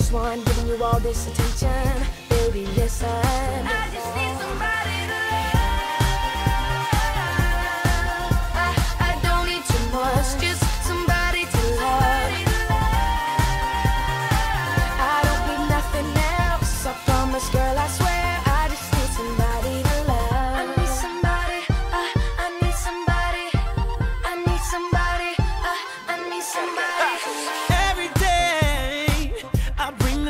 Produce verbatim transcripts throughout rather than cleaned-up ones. first one giving you all this attention. Baby, listen. I just need somebody to love. I, I don't need too much, just somebody to love. I don't need nothing else, I promise, girl, I swear. I just need somebody to love. I need somebody, I, I need somebody. I need somebody, I, I need somebody to love.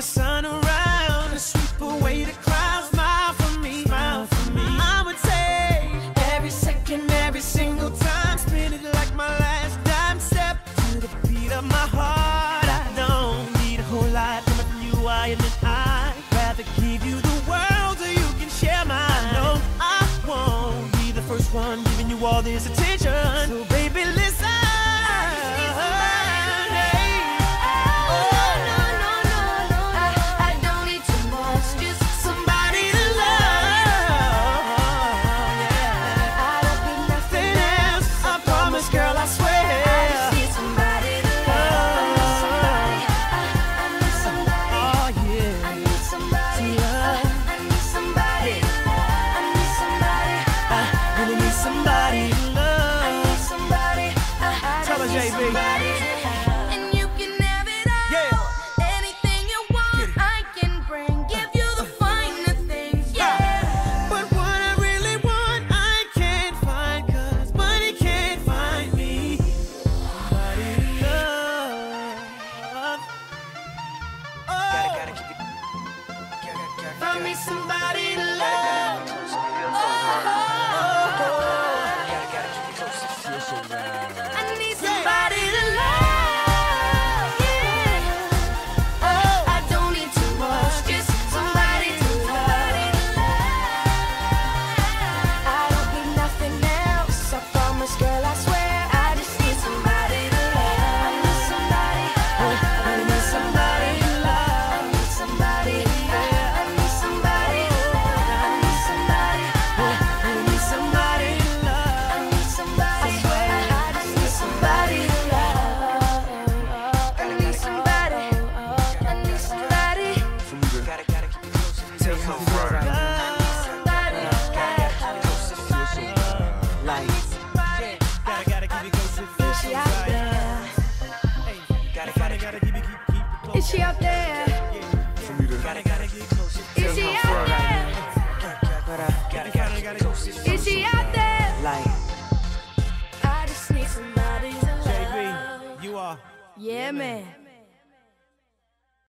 The sun around and sweep away the clouds. Smile for me, smile for me. I would take every second, every single time. Spin it like my last dime. Step to the beat of my heart. I don't need a whole lot coming from you. I admit I'd rather give you the world so you can share mine. No, I won't be the first one giving you all this attention. So baby, listen. And you can have it all, yeah. Anything you want, I can bring. Give you the finer things, yeah. But what I really want, I can't find, 'cause money can't find me. Somebody to love. Oh, gotta, gotta keep it. Gotta, gotta, gotta. Find me somebody to love. I need somebody to love, yeah. Oh, I don't need too much, just somebody to love. I don't need nothing else, I promise, girl, I swear. I just need somebody to love. I need somebody, I need somebody to love. I need somebody, I need somebody, I need somebody, I need somebody to love. I need somebody. Is she out there? Is she out there? Is she out there? Like, I just need somebody to love. J B, you are. Yeah, man.